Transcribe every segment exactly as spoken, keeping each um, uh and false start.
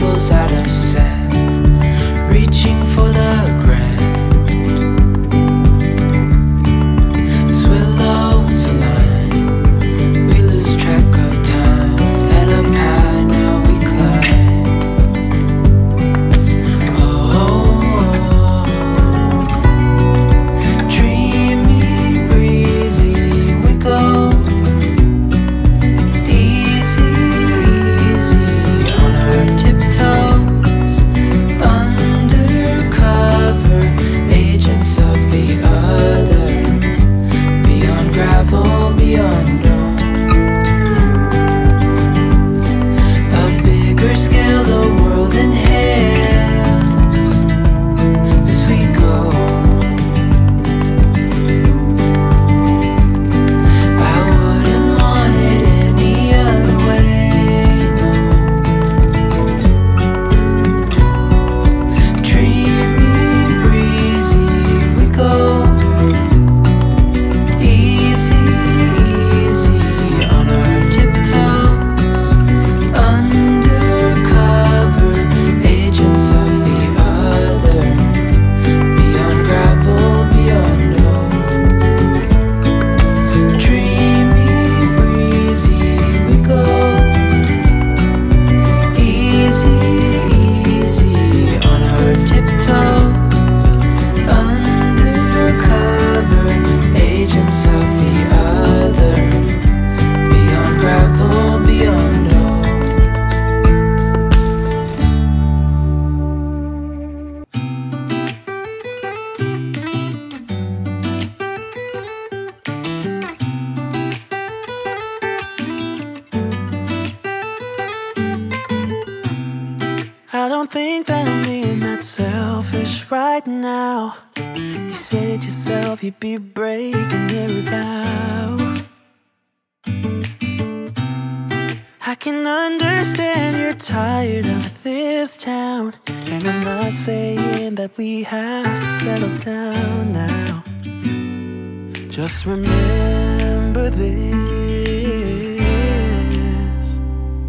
castles out of sand, reaching for the grand. As willows align, we lose track of time. Head up high, now we climb. Oh, oh, oh. Dreamy, breezy, we go. Just remember this.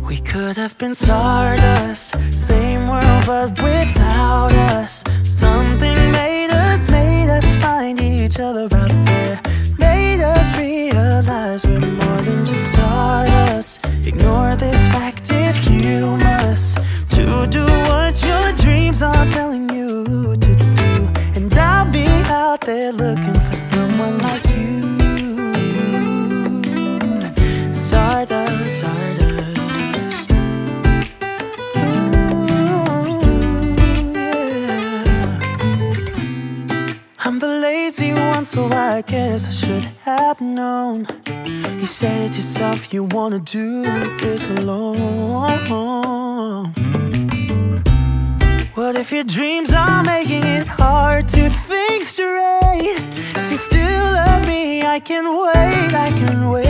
We could have been stardust, same world but without us. Something made us, made us find each other out there. Made us realize we're more than just stardust. Ignore this fact if you must, to do what your dreams are telling you to do. And I'll be out there looking for someone like you. Stardust, stardust. Ooh, yeah. I'm the lazy one, so I guess I should have known. You said it yourself, you wanna do this alone. What if your dreams are making it hard to think straight? If you still love me, I can wait, I can wait.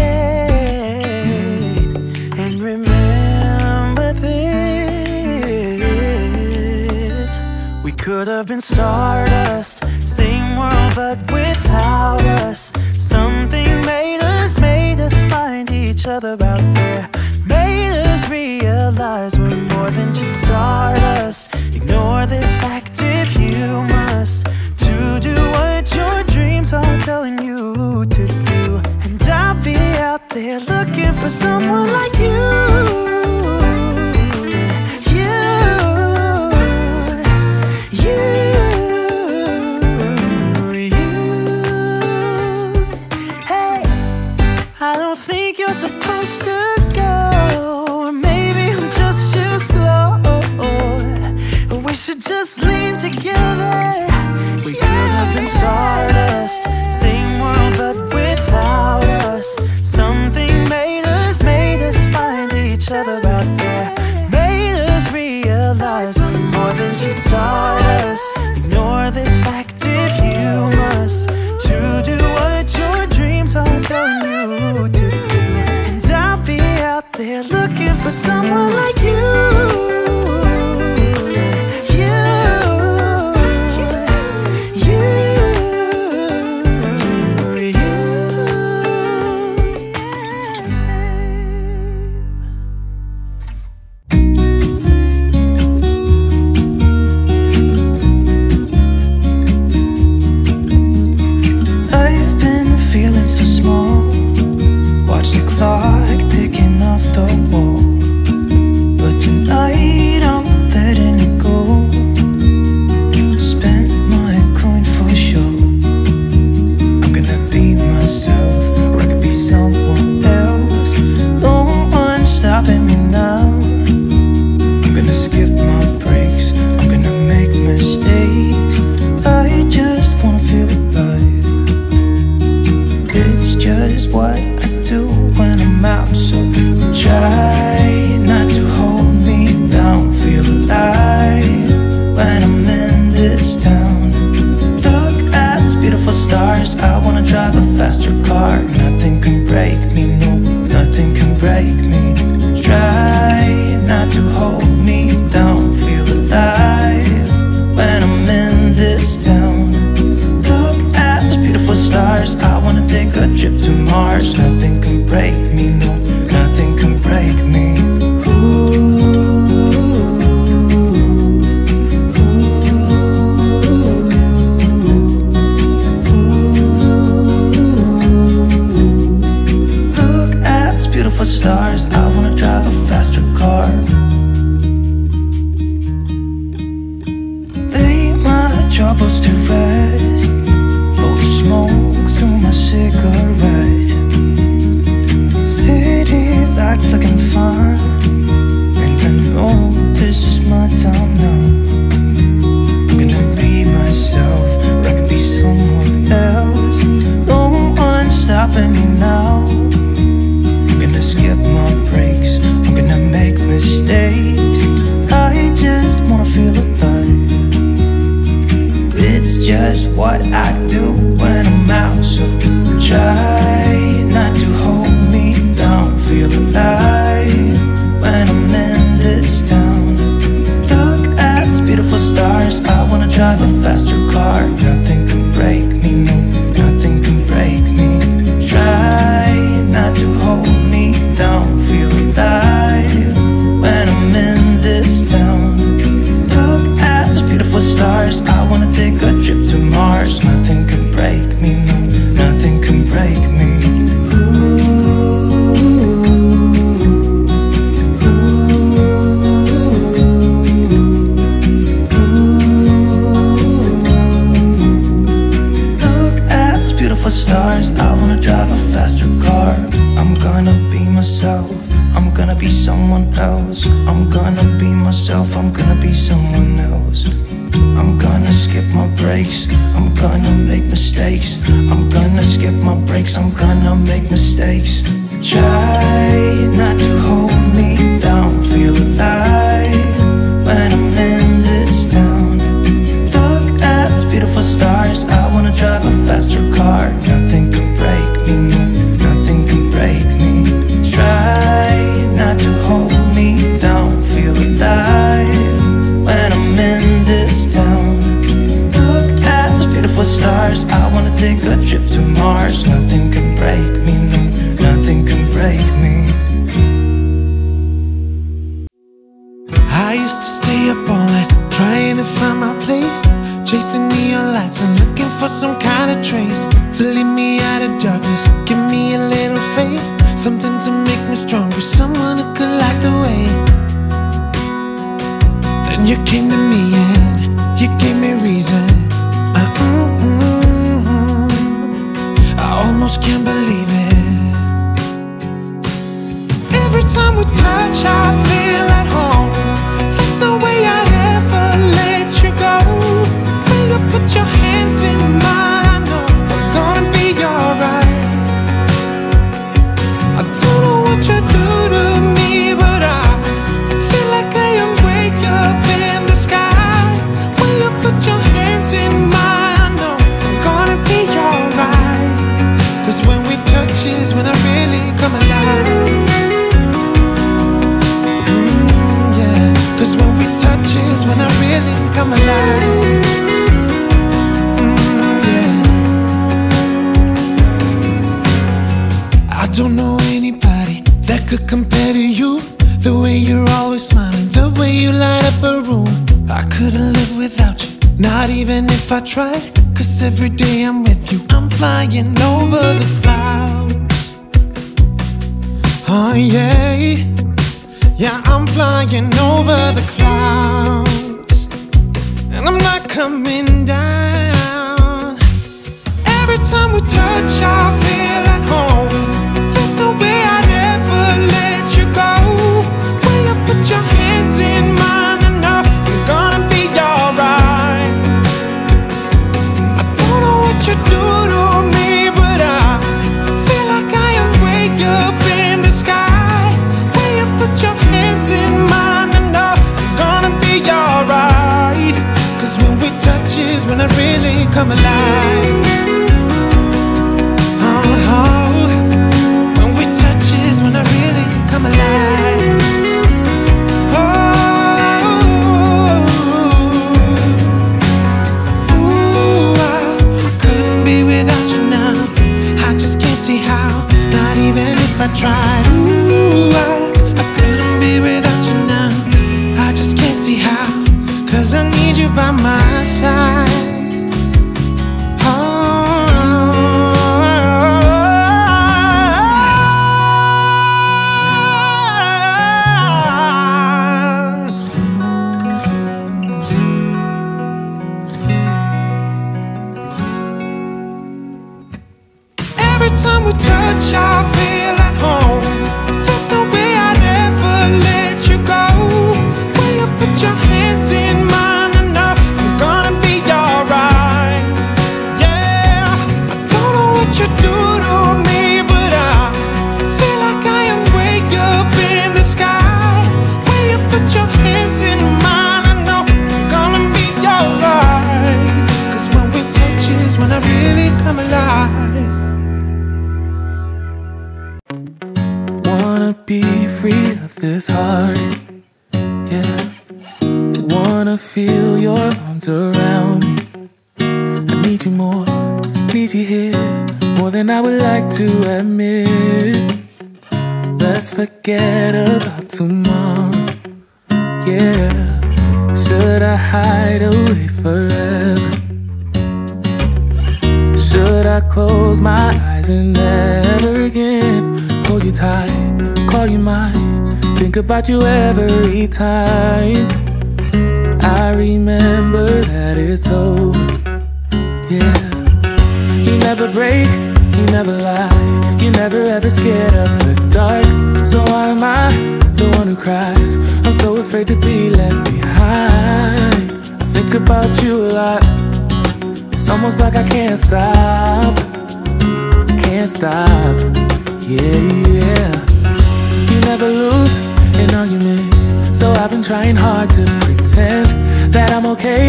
Remember this. We could have been stardust, same world but without us. Something made us, made us find each other out there. Made us realize we're more than just stardust. Ignore this fact if you must, to do what your dreams are telling you to do. And I'll be out there looking for someone like you. Just lean together. We could have been stardust, same world but without us. Something made us, made us find each other out there. Made us realize we're more than just stardust. Ignore this fact if you must, to do what your dreams are telling you to do. And I'll be out there looking for someone like you. hold me down, feel alive when I'm in this town. Look at those beautiful stars, I wanna take a trip to Mars. Nothing can break me, no, nothing can break me. Stars, I wanna drive a faster car. Lay my troubles to rest, blow the smoke through my cigarette. City lights looking fine, and I know this is my time now. I'm gonna be myself, or I can be someone else. No one's stopping me now. Skip my breaks, I'm gonna make mistakes. I just wanna feel alive. It's just what I do when I'm out. So try not to hold me down, feel alive when I'm in this town. Look at these beautiful stars, I wanna drive a faster car. Nothing can break me, no, nothing can break me. Try not to hold me down, feel alive when I'm in this town. Look at those beautiful stars, I wanna take a trip to Mars. Nothing can break me, no, nothing can break me. Ooh, ooh, ooh, ooh, ooh. Look at those beautiful stars, I wanna drive a faster car. I'm gonna myself, I'm gonna be someone else. I'm gonna be myself, I'm gonna be someone else. I'm gonna skip my breaks, I'm gonna make mistakes. I'm gonna skip my breaks, I'm gonna make mistakes. Try not to hold me down, feel alive when I'm in this town. Look at these beautiful stars, I wanna drive a faster car. Nothing can break me, no, nothing can break me. Try not to hold me down, feel alive when I'm in this town. Look at those beautiful stars, I wanna take a trip to Mars. Nothing can break me, no, nothing can break me. I used to stay up all night, trying to find my place, chasing neon lights and looking for some kind of trace to lead me out of darkness, give me a little faith, something to make me stronger, someone who could light the way. Then you came to me and you gave me reason. I, mm, mm, mm, I almost can't believe it. Every time we touch, I feel at home. There's no way I'd ever let you go. When you put your hands in mine, I know I'm gonna be alright. You do to me, but I feel like I am way up in the sky. When you put your hands in mine, I know I'm gonna be alright. Cause when we touch is when I really come alive. Mm, yeah. Cause when we touch is when I really come alive. Mm, yeah. I don't know anybody that could compare to you. The way you're always smiling, the way you light up a room, I couldn't live without you, not even if I tried. Cause every day I'm with you, I'm flying over the clouds. Oh yeah, yeah, I'm flying over the clouds, and I'm not coming down. Every time we touch, I feel at home. There's no way I'd let you go. When you put your hands in mine, I know you're gonna be alright. I don't know what you do to me, but I feel like I am way up in the sky. When you put your hands in mine, I know you're gonna be alright. Cause when we touch is when I really come alive. Oh, 'Cause I need you by my side. This heart, yeah. Wanna feel your arms around me. I need you more, need you here, more than I would like to admit. Let's forget about tomorrow, yeah. Should I hide away forever? Should I close my eyes and never again hold you tight, call you mine? Think about you every time. I remember that it's over, yeah. You never break, you never lie, you never ever scared of the dark. So why am I the one who cries? I'm so afraid to be left behind. I think about you a lot, it's almost like I can't stop. Can't stop, yeah, yeah. You never lose an argument, so I've been trying hard to pretend that I'm okay.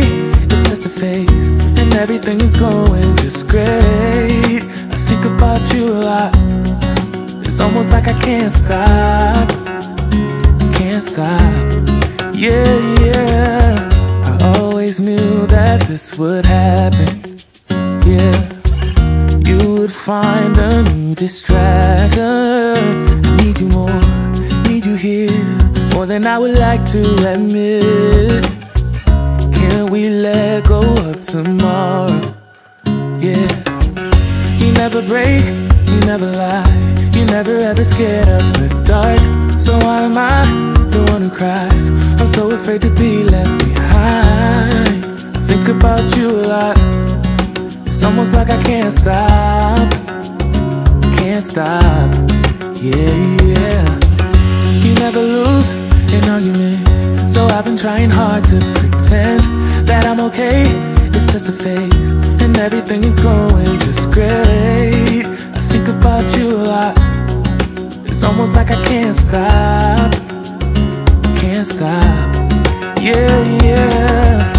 It's just a phase, and everything is going just great. I think about you a lot, it's almost like I can't stop. Can't stop, yeah, yeah. I always knew that this would happen, yeah. You would find a new distraction. Need you more, need you here, more than I would like to admit. Can we let go of tomorrow, yeah. You never break, you never lie, you never ever scared of the dark. So why am I the one who cries? I'm so afraid to be left behind. I think about you a lot, it's almost like I can't stop. Can't stop, yeah, yeah. You never lose an argument, so I've been trying hard to pretend that I'm okay. It's just a phase, and everything is going just great. I think about you a lot, it's almost like I can't stop. Can't stop, yeah, yeah.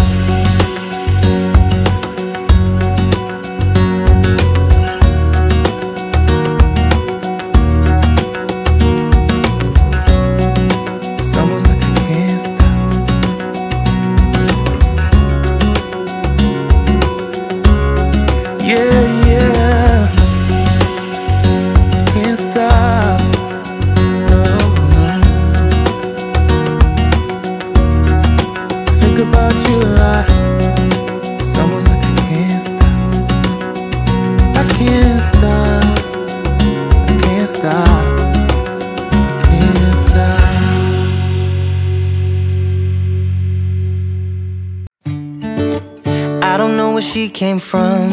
Came from,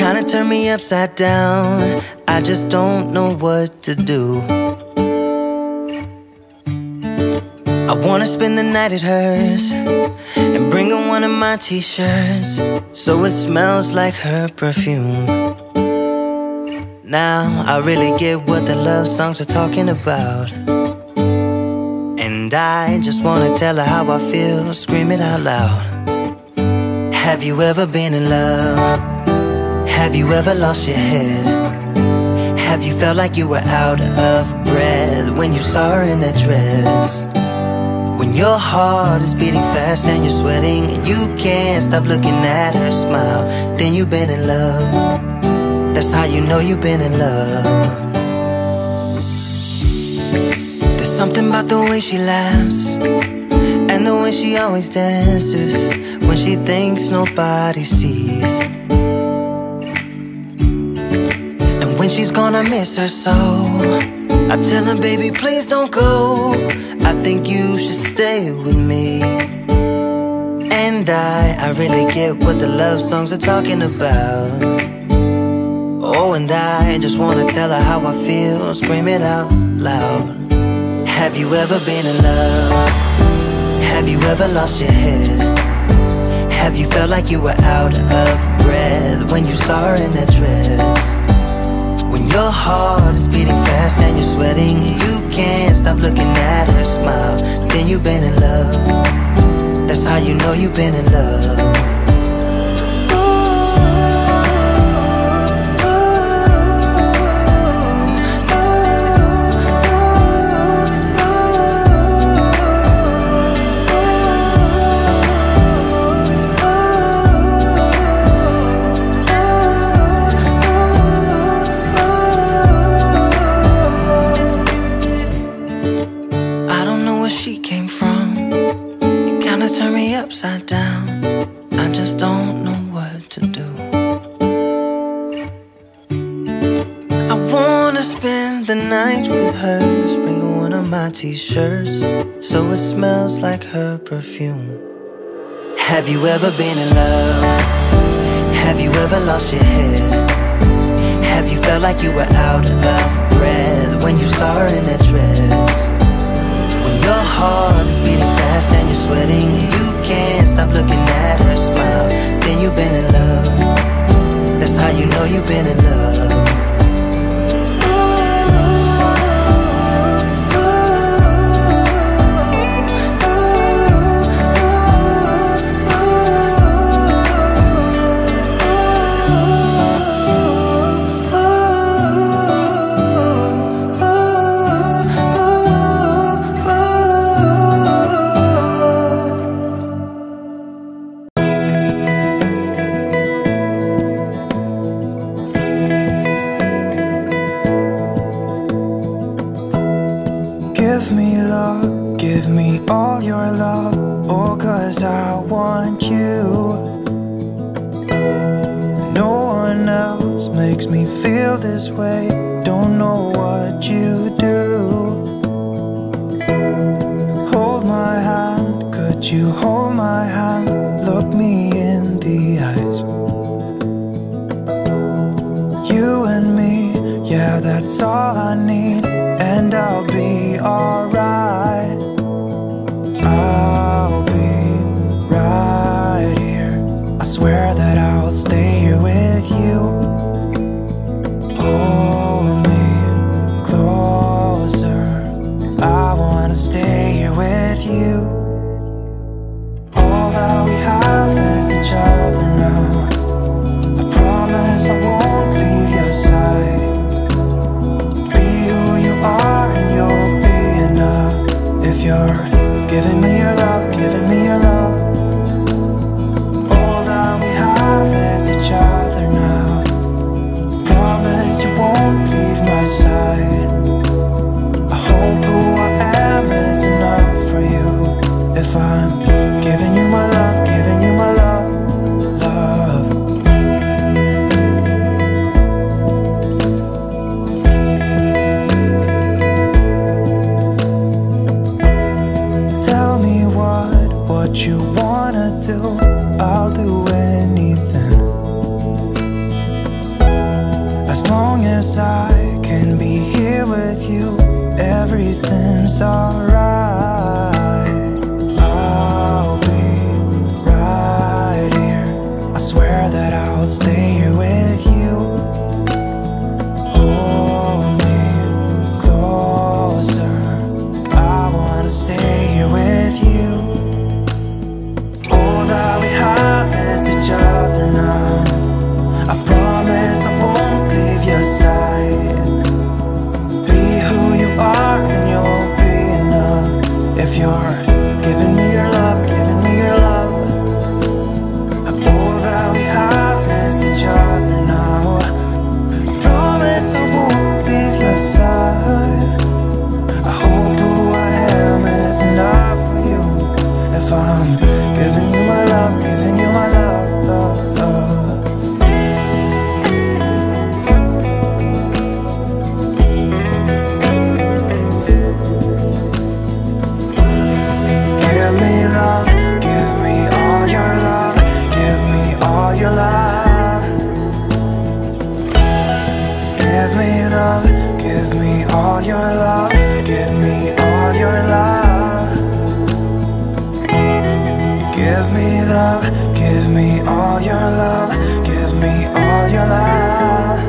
kinda turned me upside down. I just don't know what to do. I wanna spend the night at hers and bring her one of my t-shirts so it smells like her perfume. Now I really get what the love songs are talking about, and I just wanna tell her how I feel, scream it out loud. Have you ever been in love? Have you ever lost your head? Have you felt like you were out of breath when you saw her in that dress? When your heart is beating fast and you're sweating and you can't stop looking at her smile, then you've been in love. That's how you know you've been in love. There's something about the way she laughs and the way way she always dances when she thinks nobody sees. And when she's gone, I miss her so. I tell her, baby, please don't go. I think you should stay with me. And I, I really get what the love songs are talking about. Oh, and I just wanna tell her how I feel, scream it out loud. Have you ever been in love? Have you ever lost your head? Have you felt like you were out of breath when you saw her in that dress? When your heart is beating fast and you're sweating, you can't stop looking at her smile. Then you've been in love. That's how you know you've been in love. Upside down, I just don't know what to do. I wanna spend the night with her, sprinkle one of my t-shirts so it smells like her perfume. Have you ever been in love? Have you ever lost your head? Have you felt like you were out of breath when you saw her in that dress? When your heart is beating fast and you're sweating, you can't stop looking at her smile. Then you've been in love. That's how you know you've been in love. Be who you are and you'll be enough. love, I'm giving you my love, giving you my love, love, love. Give me love, give me all your love, give me all your love. Give me love, give me all your love, give me all your love. Give me love, give me all your love, give me all your love.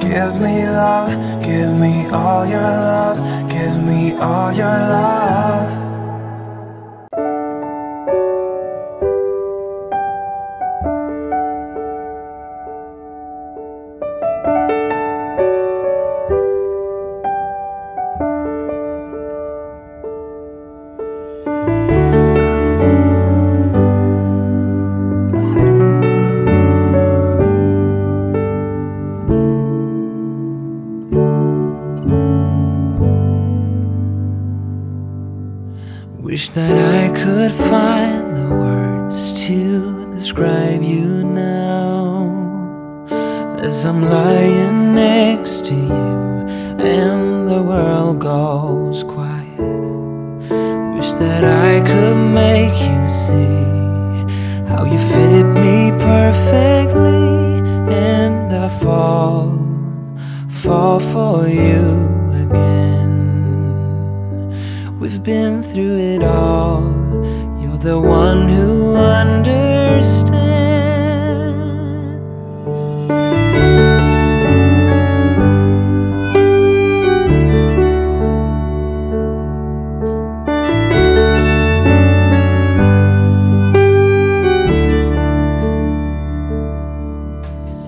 Give me love, give me all your love, give me all your love. Wish that I could find the words to describe you now, as I'm lying next to you and the world goes quiet. Wish that I could make you see how you fit me perfectly, and I fall, fall for you again. We've been through it all, you're the one who understands.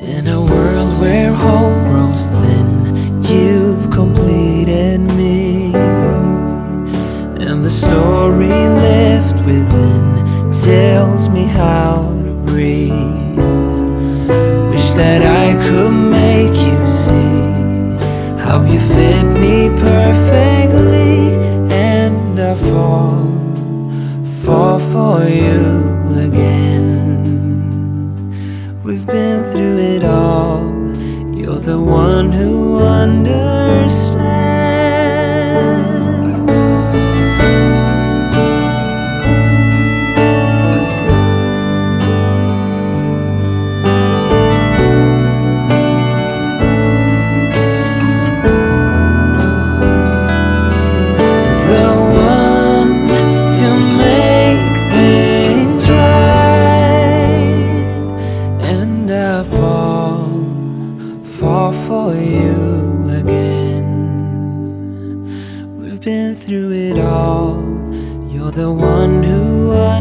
In a world where hope grows thin, you've completed me. The story left within tells me how to breathe. Wish that I could make you see how you fit me perfectly, and I fall, fall for you again. We've been through it all, you're the one who understands. Through it all, you're the one who understands.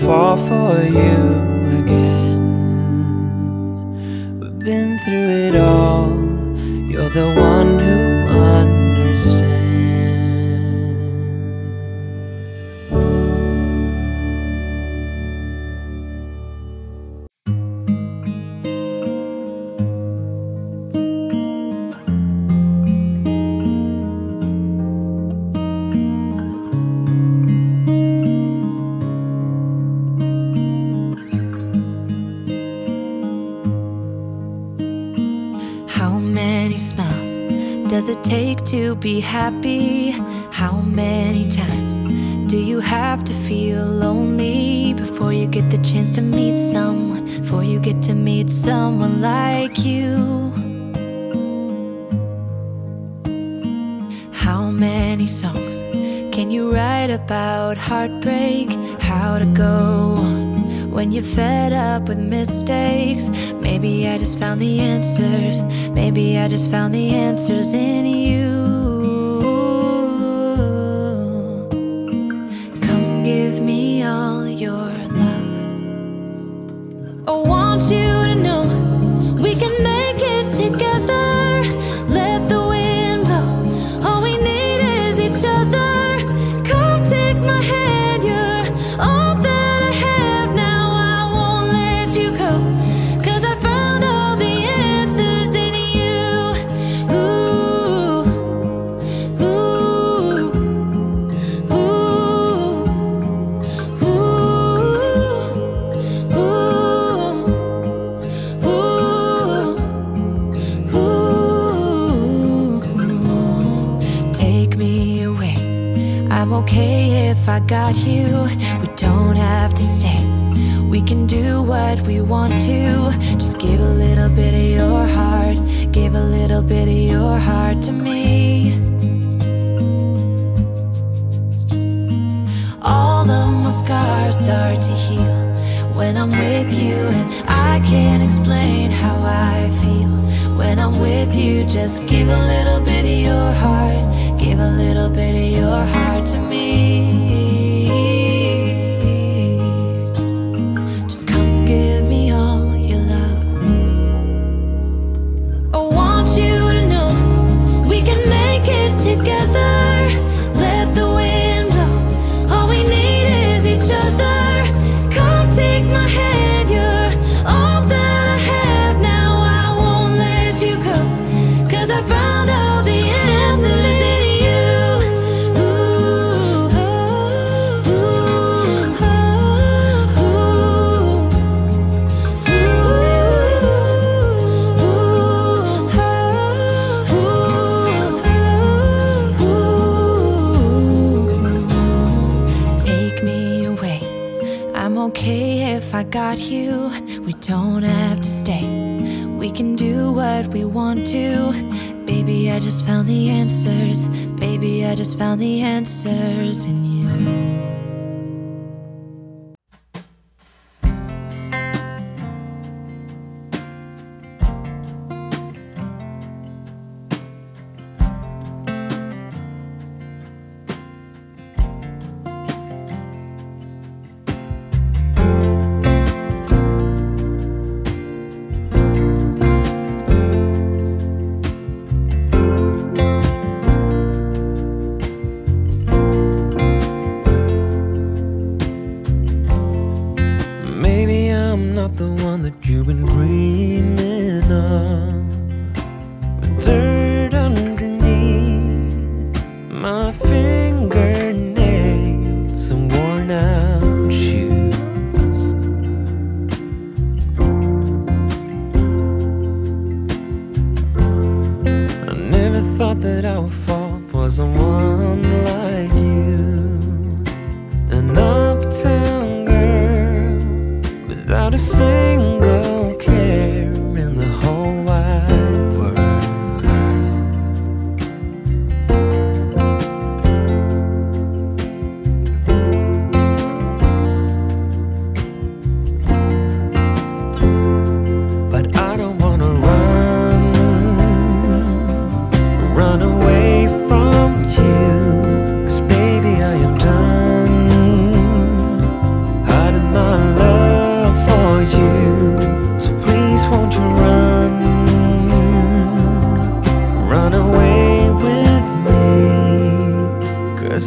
Fall for you again. We've been through it all, you're the one who understands. Does it take to be happy? How many times do you have to feel lonely before you get the chance to meet someone, before you get to meet someone like you? How many songs can you write about heartbreak? How to go on when you're fed up with mistakes? Maybe I just found the answers, maybe I just found the answers in you. Come give me all got you, we don't have to stay. We can do what we want to. Just give a little bit of your heart, give a little bit of your heart to me. All of my scars start to heal when I'm with you, and I can't explain how I feel when I'm with you. Just give a little bit of your heart, give a little bit of your heart to me. Just come give me all your love. I want you to know we can make it together. Let the wind blow, all we need is each other. I got you, we don't have to stay. We can do what we want to. Baby, I just found the answers. Baby, I just found the answers in you.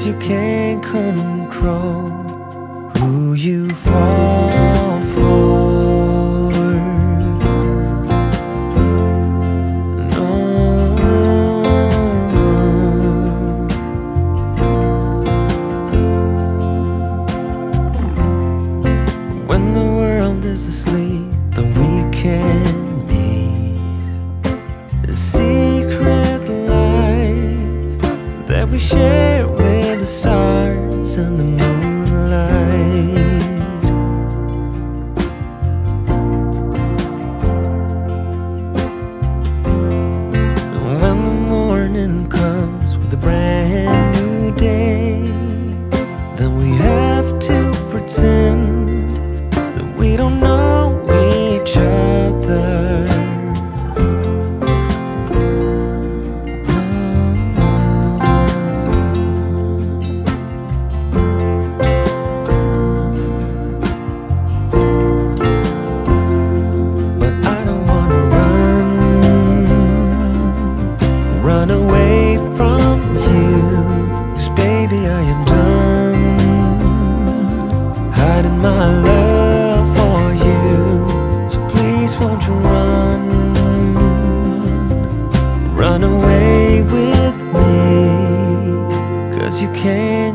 You can't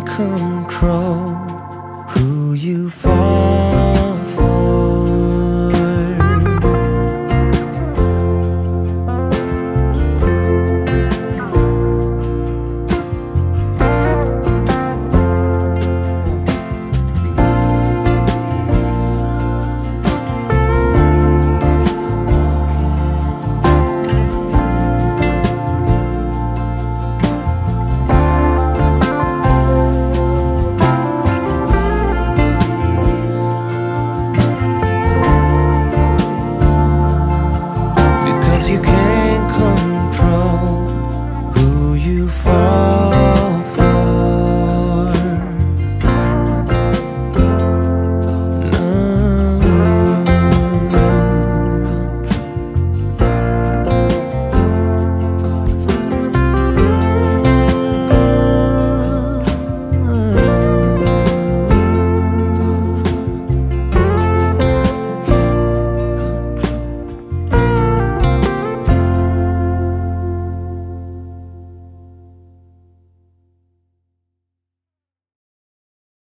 control who you fall.